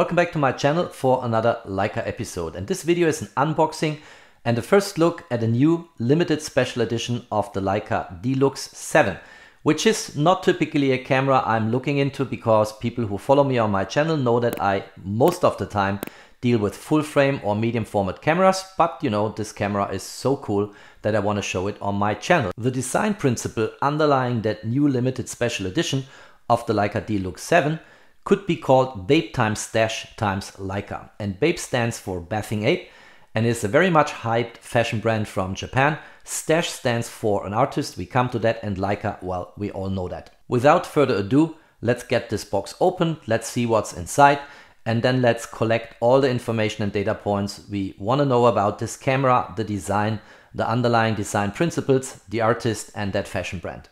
Welcome back to my channel for another Leica episode, and this video is an unboxing and a first look at a new limited special edition of the Leica D-Lux 7, which is not typically a camera I'm looking into because people who follow me on my channel know that I most of the time deal with full frame or medium format cameras, but you know, this camera is so cool that I want to show it on my channel. The design principle underlying that new limited special edition of the Leica D-Lux 7 could be called BAPE times STASH times Leica. And BAPE stands for Bathing Ape and is a very much hyped fashion brand from Japan. STASH stands for an artist, we come to that, and Leica, well, we all know that. Without further ado, let's get this box open, let's see what's inside, and then let's collect all the information and data points we want to know about this camera, the design, the underlying design principles, the artist, and that fashion brand.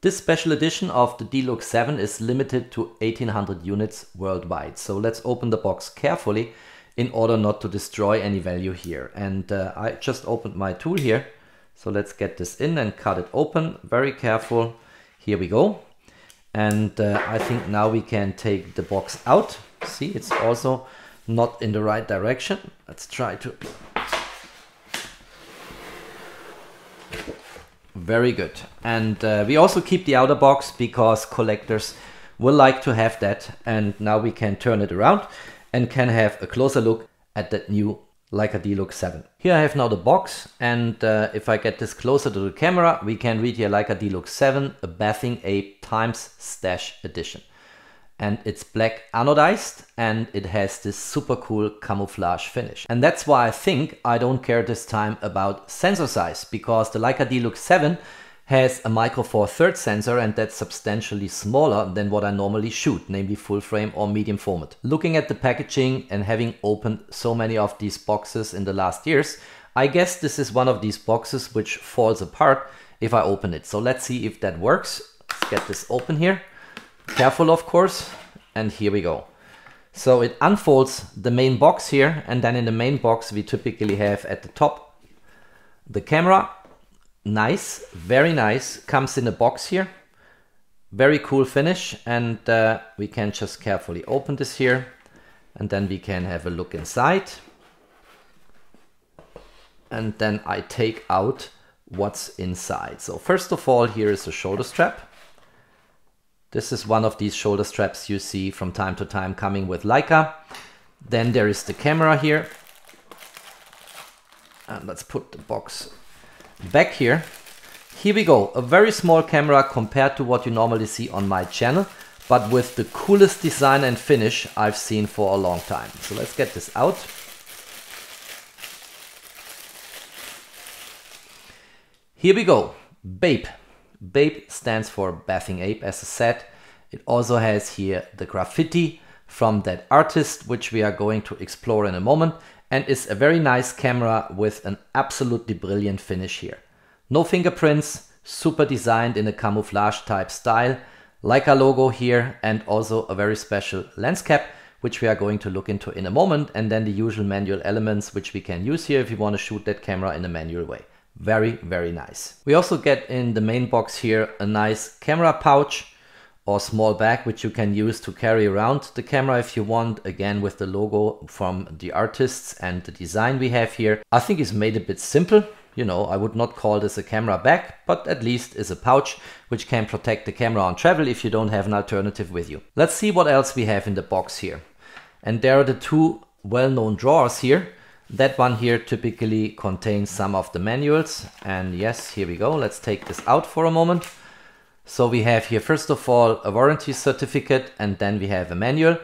This special edition of the D-Lux 7 is limited to 1800 units worldwide. So let's open the box carefully in order not to destroy any value here. And I just opened my tool here. So let's get this in and cut it open. Very careful. Here we go. And I think now we can take the box out. See, it's also not in the right direction. Let's try to... Very good. And we also keep the outer box because collectors will like to have that. And now we can turn it around and can have a closer look at that new Leica D-Lux 7. Here I have now the box, and if I get this closer to the camera, we can read here Leica D-Lux 7, A Bathing Ape times STASH edition. And it's black anodized and it has this super cool camouflage finish. And that's why I think I don't care this time about sensor size, because the Leica D-Lux 7 has a micro four thirds sensor, and that's substantially smaller than what I normally shoot, namely full frame or medium format. Looking at the packaging and having opened so many of these boxes in the last years, I guess this is one of these boxes which falls apart if I open it. So let's see if that works. Let's get this open here. Careful, of course, and here we go. So it unfolds the main box here, and then in the main box we typically have at the top the camera. Nice, very nice, comes in a box here. Very cool finish, and we can just carefully open this here, and then we can have a look inside. And then I take out what's inside. So first of all, here is a shoulder strap. This is one of these shoulder straps you see from time to time coming with Leica. Then there is the camera here. And let's put the box back here. Here we go. A very small camera compared to what you normally see on my channel, but with the coolest design and finish I've seen for a long time. So let's get this out. Here we go. BAPE. BAPE stands for Bathing Ape, as I said. It also has here the graffiti from that artist, which we are going to explore in a moment, and is a very nice camera with an absolutely brilliant finish here. No fingerprints, super designed in a camouflage type style, Leica logo here, and also a very special lens cap, which we are going to look into in a moment, and then the usual manual elements which we can use here if you want to shoot that camera in a manual way. Very, very nice. We also get in the main box here a nice camera pouch or small bag which you can use to carry around the camera if you want, again with the logo from the artists and the design we have here. I think it's made a bit simple. You know, I would not call this a camera bag, but at least is a pouch which can protect the camera on travel if you don't have an alternative with you. Let's see what else we have in the box here. And there are the two well-known drawers here. That one here typically contains some of the manuals, and yes, here we go. Let's take this out for a moment. So we have here first of all a warranty certificate, and then we have a manual.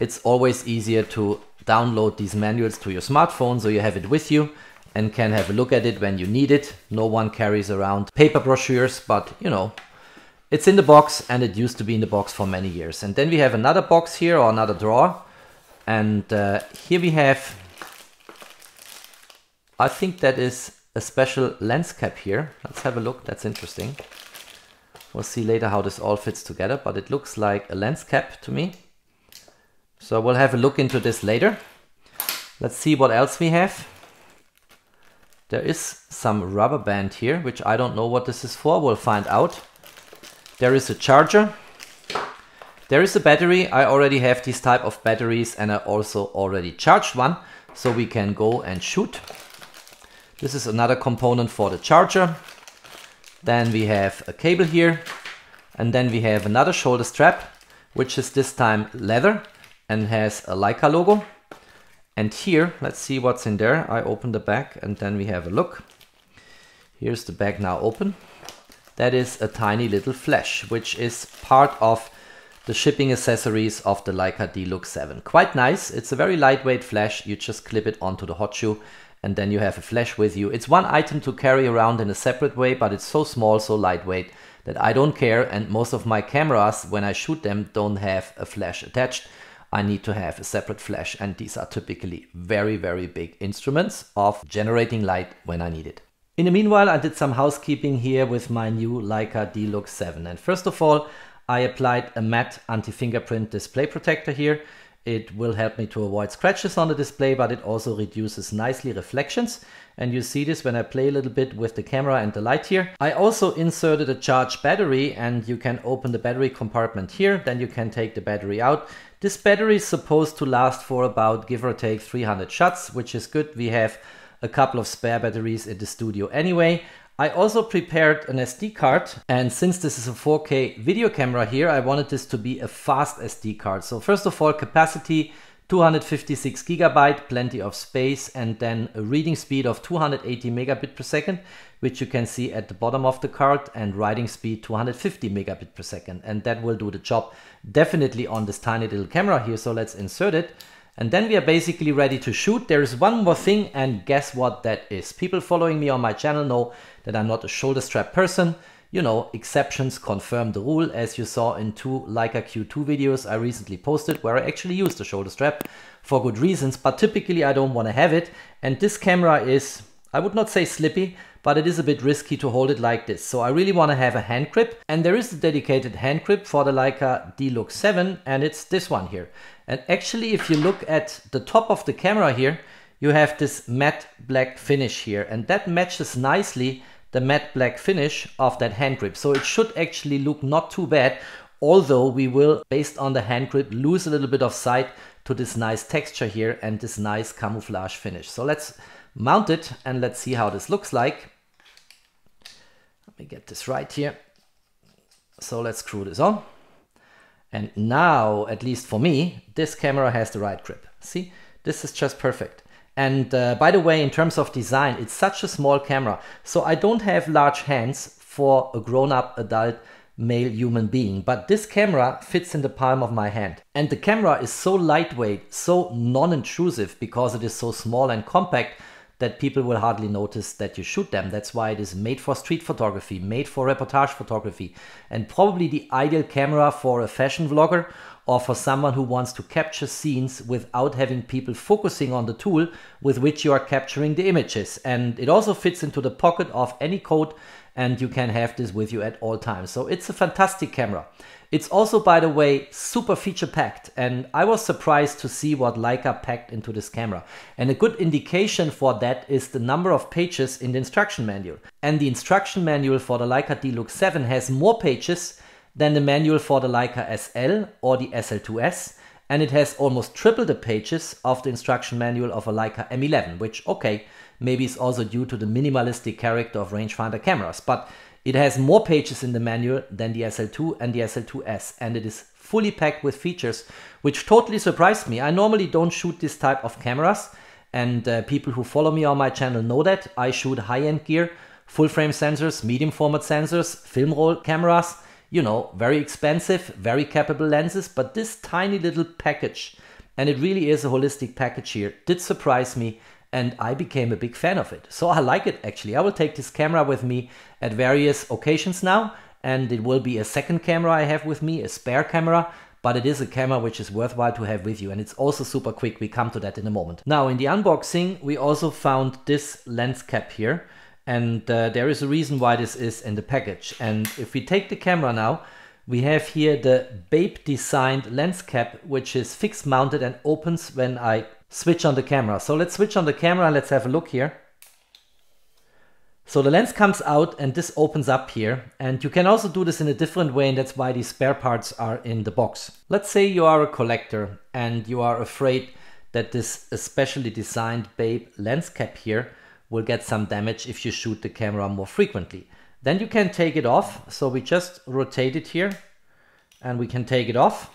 It's always easier to download these manuals to your smartphone so you have it with you and can have a look at it when you need it. No one carries around paper brochures, but you know, it's in the box, and it used to be in the box for many years. And then we have another box here, or another drawer, and here we have, I think that is a special lens cap here. Let's have a look, that's interesting. We'll see later how this all fits together, but it looks like a lens cap to me. So we'll have a look into this later. Let's see what else we have. There is some rubber band here, which I don't know what this is for. We'll find out. There is a charger. There is a battery. I already have these type of batteries and I also already charged one. So we can go and shoot. This is another component for the charger. Then we have a cable here. And then we have another shoulder strap, which is this time leather and has a Leica logo. And here, let's see what's in there. I open the back and then we have a look. Here's the back now open. That is a tiny little flash, which is part of the shipping accessories of the Leica D-Lux 7. Quite nice. It's a very lightweight flash. You just clip it onto the hot shoe and then you have a flash with you. It's one item to carry around in a separate way, but it's so small, so lightweight that I don't care. And most of my cameras, when I shoot them, don't have a flash attached. I need to have a separate flash, and these are typically very, very big instruments of generating light when I need it. In the meanwhile, I did some housekeeping here with my new Leica D-Lux 7. And first of all, I applied a matte anti-fingerprint display protector here. It will help me to avoid scratches on the display, but it also reduces nicely reflections. And you see this when I play a little bit with the camera and the light here. I also inserted a charged battery, and you can open the battery compartment here. Then you can take the battery out. This battery is supposed to last for about, give or take, 300 shots, which is good. We have a couple of spare batteries in the studio anyway. I also prepared an SD card, and since this is a 4K video camera here, I wanted this to be a fast SD card. So first of all, capacity 256 GB, plenty of space, and then a reading speed of 280 megabit per second, which you can see at the bottom of the card, and writing speed 250 megabit per second. And that will do the job definitely on this tiny little camera here. So let's insert it. And then we are basically ready to shoot. There is one more thing, and guess what that is? People following me on my channel know that I'm not a shoulder strap person. You know, exceptions confirm the rule, as you saw in two Leica Q2 videos I recently posted where I actually used the shoulder strap for good reasons, but typically I don't want to have it. And this camera is, I would not say slippy, but it is a bit risky to hold it like this. So I really want to have a hand grip, and there is a dedicated hand grip for the Leica D-Lux 7, and it's this one here. And actually, if you look at the top of the camera here, you have this matte black finish here, and that matches nicely the matte black finish of that hand grip. So it should actually look not too bad, although we will, based on the hand grip, lose a little bit of sight to this nice texture here and this nice camouflage finish. So let's mount it and let's see how this looks like. Let me get this right here. So let's screw this on. And now, at least for me, this camera has the right grip. See, this is just perfect. And by the way, in terms of design, it's such a small camera. So I don't have large hands for a grown-up adult male human being, but this camera fits in the palm of my hand. And the camera is so lightweight, so non-intrusive, because it is so small and compact that people will hardly notice that you shoot them. That's why it is made for street photography, made for reportage photography, and probably the ideal camera for a fashion vlogger or for someone who wants to capture scenes without having people focusing on the tool with which you are capturing the images. And it also fits into the pocket of any coat, and you can have this with you at all times. So it's a fantastic camera. It's also, by the way, super feature packed, and I was surprised to see what Leica packed into this camera. And a good indication for that is the number of pages in the instruction manual. And the instruction manual for the Leica D-Lux 7 has more pages than the manual for the Leica SL or the SL2S, and it has almost triple the pages of the instruction manual of a Leica M11, which, okay, maybe is also due to the minimalistic character of rangefinder cameras, but it has more pages in the manual than the SL2 and the SL2S, and it is fully packed with features, which totally surprised me. I normally don't shoot this type of cameras, and people who follow me on my channel know that. I shoot high-end gear, full-frame sensors, medium-format sensors, film roll cameras, you know, very expensive, very capable lenses, but this tiny little package, and it really is a holistic package here, did surprise me, and I became a big fan of it. So I like it actually. I will take this camera with me at various occasions now, and it will be a second camera I have with me, a spare camera, but it is a camera which is worthwhile to have with you, and it's also super quick. We come to that in a moment. Now in the unboxing, we also found this lens cap here. And there is a reason why this is in the package. And if we take the camera now, we have here the Bape designed lens cap, which is fixed mounted and opens when I switch on the camera. So let's switch on the camera. Let's have a look here. So the lens comes out and this opens up here, and you can also do this in a different way, and that's why these spare parts are in the box. Let's say you are a collector and you are afraid that this especially designed Bape lens cap here will get some damage if you shoot the camera more frequently. Then you can take it off. So we just rotate it here and we can take it off,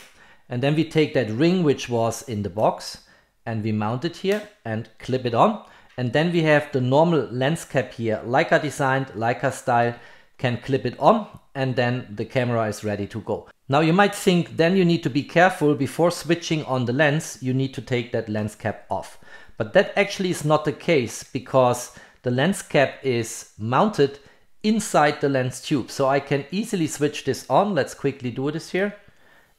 and then we take that ring which was in the box and we mount it here and clip it on. And then we have the normal lens cap here, Leica designed, Leica style, can clip it on, and then the camera is ready to go. Now you might think then you need to be careful before switching on the lens, you need to take that lens cap off. But that actually is not the case, because the lens cap is mounted inside the lens tube. So I can easily switch this on. Let's quickly do this here.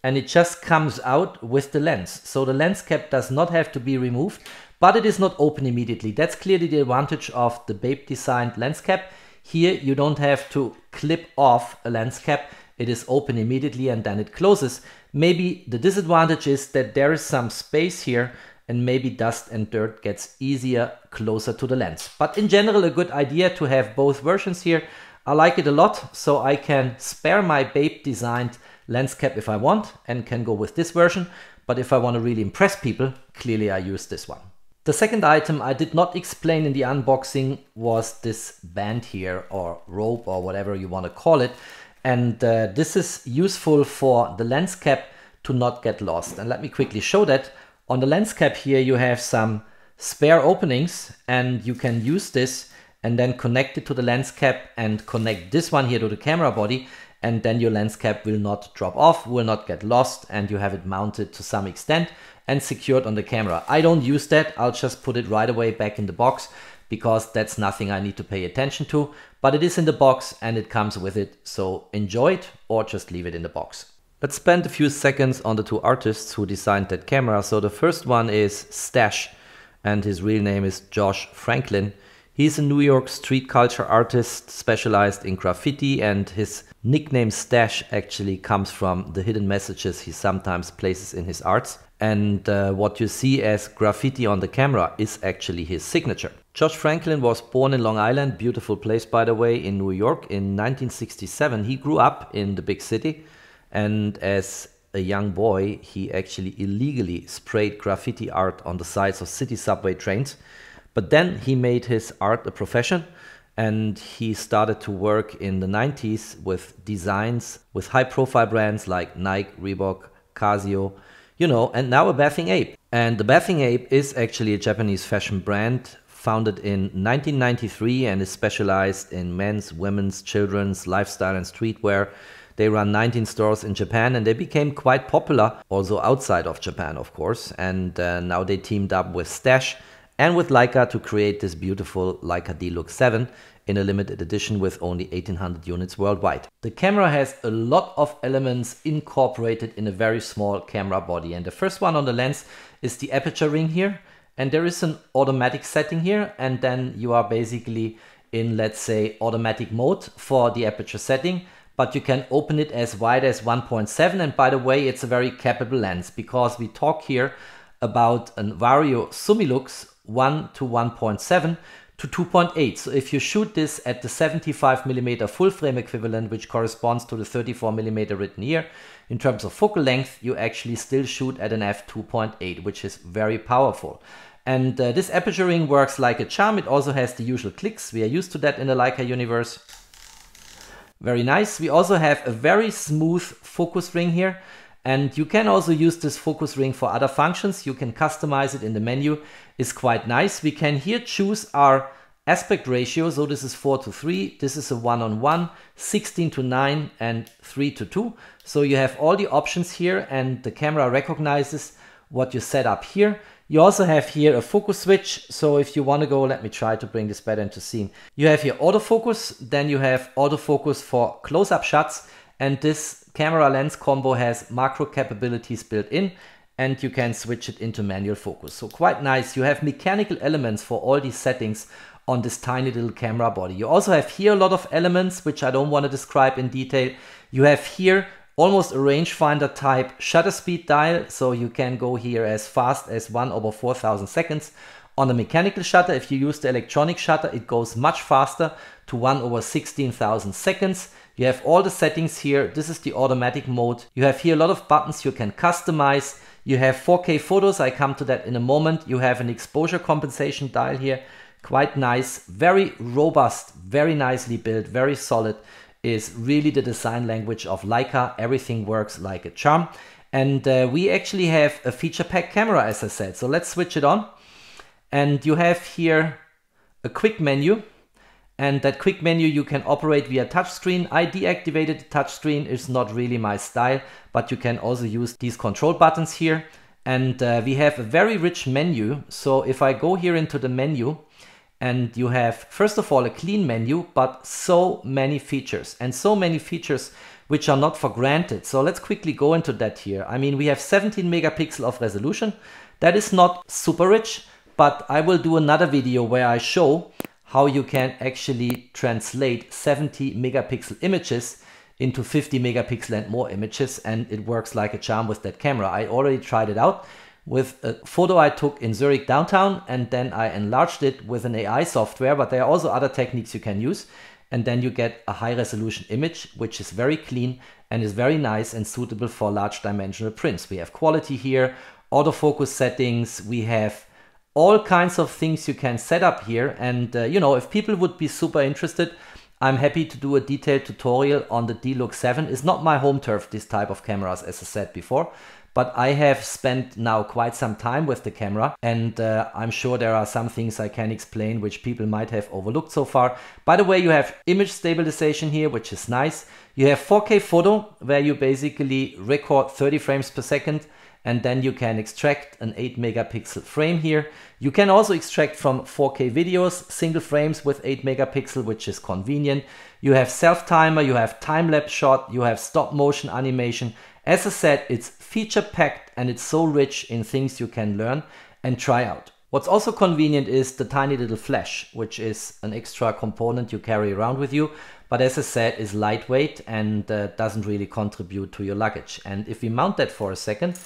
And it just comes out with the lens. So the lens cap does not have to be removed, but it is not open immediately. That's clearly the advantage of the Bape designed lens cap. Here you don't have to clip off a lens cap. It is open immediately and then it closes. Maybe the disadvantage is that there is some space here and maybe dust and dirt gets easier closer to the lens. But in general, a good idea to have both versions here. I like it a lot, so I can spare my Bape designed lens cap if I want and can go with this version. But if I want to really impress people, clearly I use this one. The second item I did not explain in the unboxing was this band here, or rope, or whatever you want to call it. And this is useful for the lens cap to not get lost. And let me quickly show that. On the lens cap here you have some spare openings and you can use this and then connect it to the lens cap and connect this one here to the camera body, and then your lens cap will not drop off, will not get lost, and you have it mounted to some extent and secured on the camera. I don't use that, I'll just put it right away back in the box, because that's nothing I need to pay attention to, but it is in the box and it comes with it, so enjoy it or just leave it in the box. Let's spend a few seconds on the two artists who designed that camera. So the first one is STASH, and his real name is Josh Franklin. He's a New York street culture artist specialized in graffiti, and his nickname Stash actually comes from the hidden messages he sometimes places in his arts. And what you see as graffiti on the camera is actually his signature. Josh Franklin was born in Long Island, beautiful place by the way, in New York in 1967. He grew up in the big city, and as a young boy he actually illegally sprayed graffiti art on the sides of city subway trains. But then he made his art a profession, and he started to work in the 90s with designs with high profile brands like Nike, Reebok, Casio, you know, and now A Bathing Ape. And The Bathing Ape is actually a Japanese fashion brand founded in 1993 and is specialized in men's, women's, children's, lifestyle and streetwear. They run 19 stores in Japan, and they became quite popular also outside of Japan, of course. And now they teamed up with Stash and with Leica to create this beautiful Leica D-Lux 7 in a limited edition with only 1800 units worldwide. The camera has a lot of elements incorporated in a very small camera body, and the first one on the lens is the aperture ring here, and there is an automatic setting here, and then you are basically in, let's say, automatic mode for the aperture setting, but you can open it as wide as 1.7, and by the way it's a very capable lens, because we talk here about a Vario Summilux 1 to 1.7 to 2.8. So if you shoot this at the 75mm full frame equivalent, which corresponds to the 34mm written here, in terms of focal length, you actually still shoot at an f2.8, which is very powerful. And this aperture ring works like a charm. It also has the usual clicks. We are used to that in the Leica universe. Very nice. We also have a very smooth focus ring here. And you can also use this focus ring for other functions. You can customize it in the menu. It's quite nice. We can here choose our aspect ratio. So this is 4:3. This is a 1:1, 16:9, and 3:2. So you have all the options here, and the camera recognizes what you set up here. You also have here a focus switch. So if you want to go, let me try to bring this better into scene. You have here autofocus. Then you have autofocus for close-up shots. And this camera lens combo has macro capabilities built in, and you can switch it into manual focus. So quite nice. You have mechanical elements for all these settings on this tiny little camera body. You also have here a lot of elements, which I don't want to describe in detail. You have here Almost a rangefinder type shutter speed dial, so you can go here as fast as 1/4000 seconds. On the mechanical shutter, if you use the electronic shutter, it goes much faster to 1/16000 seconds. You have all the settings here. This is the automatic mode. You have here a lot of buttons you can customize. You have 4K photos. I come to that in a moment. You have an exposure compensation dial here. Quite nice, very robust, very nicely built, very solid. Is really the design language of Leica. Everything works like a charm. And we actually have a feature pack camera, as I said. So let's switch it on. And you have here a quick menu. And that quick menu you can operate via touchscreen. I deactivated the touchscreen, it's not really my style, but you can also use these control buttons here. And we have a very rich menu. So if I go here into the menu, and you have, first of all, a clean menu, but so many features, and so many features which are not for granted. So let's quickly go into that here. I mean, we have 17 megapixel of resolution. That is not super rich, but I will do another video where I show how you can actually translate 70 megapixel images into 50 megapixel and more images, and it works like a charm with that camera. I already tried it out with a photo I took in Zurich downtown, and then I enlarged it with an AI software, but there are also other techniques you can use, and then you get a high resolution image which is very clean and is very nice and suitable for large dimensional prints. We have quality here, autofocus settings, we have all kinds of things you can set up here, and you know, if people would be super interested, I'm happy to do a detailed tutorial on the D-Lux 7. It's not my home turf, this type of cameras, as I said before, but I have spent now quite some time with the camera, and I'm sure there are some things I can explain which people might have overlooked so far. By the way, you have image stabilization here, which is nice. You have 4K photo, where you basically record 30 frames per second, and then you can extract an 8 megapixel frame here. You can also extract from 4K videos, single frames with 8 megapixel, which is convenient. You have self-timer, you have time-lapse shot, you have stop-motion animation. As I said, it's feature-packed and it's so rich in things you can learn and try out. What's also convenient is the tiny little flash, which is an extra component you carry around with you, but as I said, is lightweight and doesn't really contribute to your luggage. And if we mount that for a second,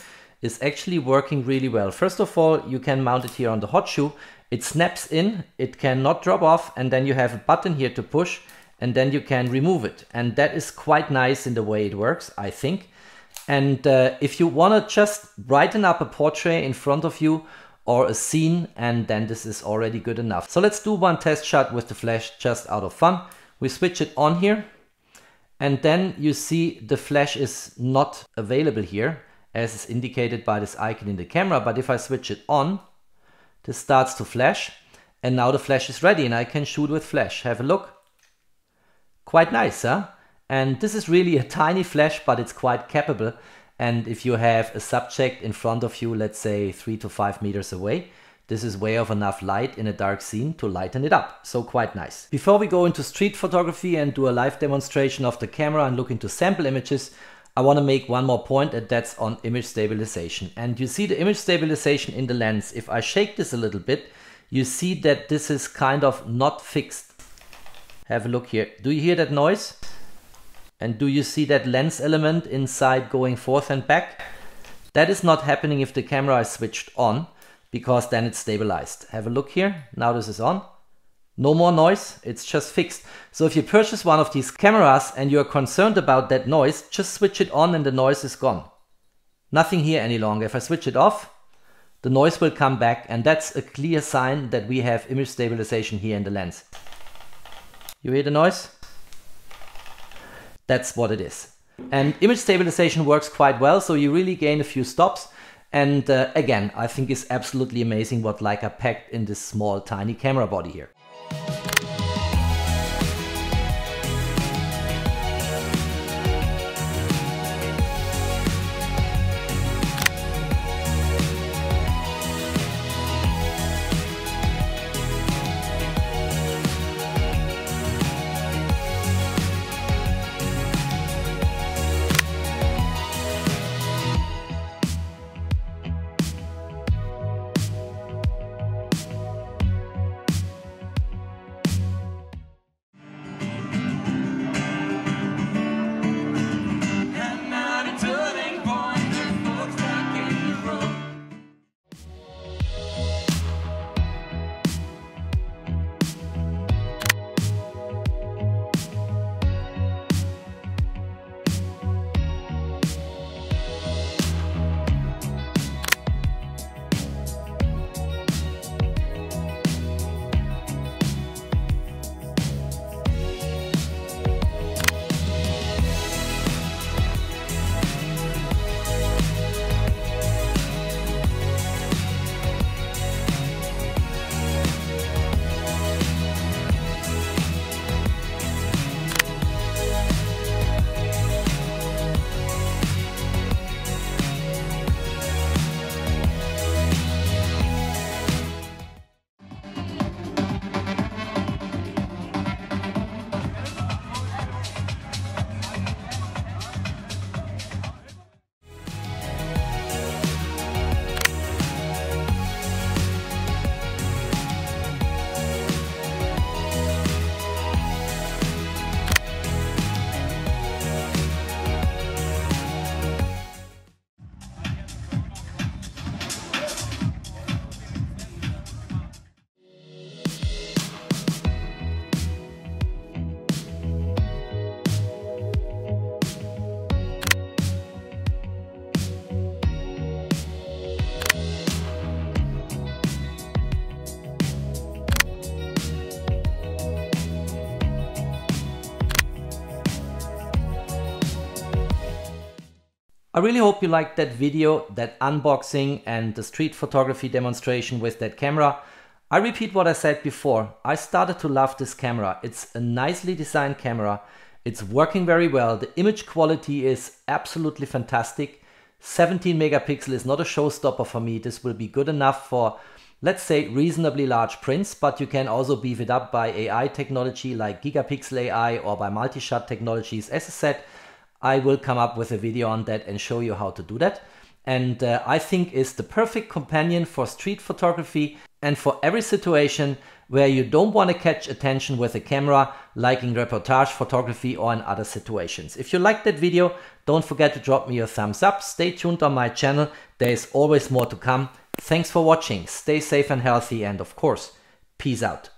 it's actually working really well. First of all, you can mount it here on the hot shoe. It snaps in, it cannot drop off, and then you have a button here to push, and then you can remove it. And that is quite nice in the way it works, I think. And if you want to just brighten up a portrait in front of you or a scene, and then this is already good enough. So let's do one test shot with the flash just out of fun. We switch it on here, and then you see the flash is not available here as is indicated by this icon in the camera. But if I switch it on, this starts to flash, and now the flash is ready and I can shoot with flash. Have a look. Quite nice, huh? And this is really a tiny flash, but it's quite capable. And if you have a subject in front of you, let's say 3 to 5 meters away, this is way of enough light in a dark scene to lighten it up. So quite nice. Before we go into street photography and do a live demonstration of the camera and look into sample images, I want to make one more point, and that's on image stabilization. And you see the image stabilization in the lens. If I shake this a little bit, you see that this is kind of not fixed. Have a look here. Do you hear that noise? And do you see that lens element inside going forth and back? That is not happening if the camera is switched on, because then it's stabilized. Have a look here. Now this is on. No more noise, it's just fixed. So if you purchase one of these cameras and you're concerned about that noise, just switch it on and the noise is gone. Nothing here any longer. If I switch it off, the noise will come back, and that's a clear sign that we have image stabilization here in the lens. You hear the noise? That's what it is. And image stabilization works quite well, so you really gain a few stops. And again, I think it's absolutely amazing what Leica packed in this small, tiny camera body here. I really hope you liked that video, that unboxing and the street photography demonstration with that camera. I repeat what I said before, I started to love this camera. It's a nicely designed camera, it's working very well, the image quality is absolutely fantastic. 17 megapixel is not a showstopper for me, this will be good enough for, let's say, reasonably large prints, but you can also beef it up by AI technology like Gigapixel AI or by multi-shot technologies. As I said, I will come up with a video on that and show you how to do that. And I think it's the perfect companion for street photography and for every situation where you don't want to catch attention with a camera, like in reportage photography or in other situations. If you liked that video, don't forget to drop me your thumbs up. Stay tuned on my channel. There is always more to come. Thanks for watching. Stay safe and healthy, and of course, peace out.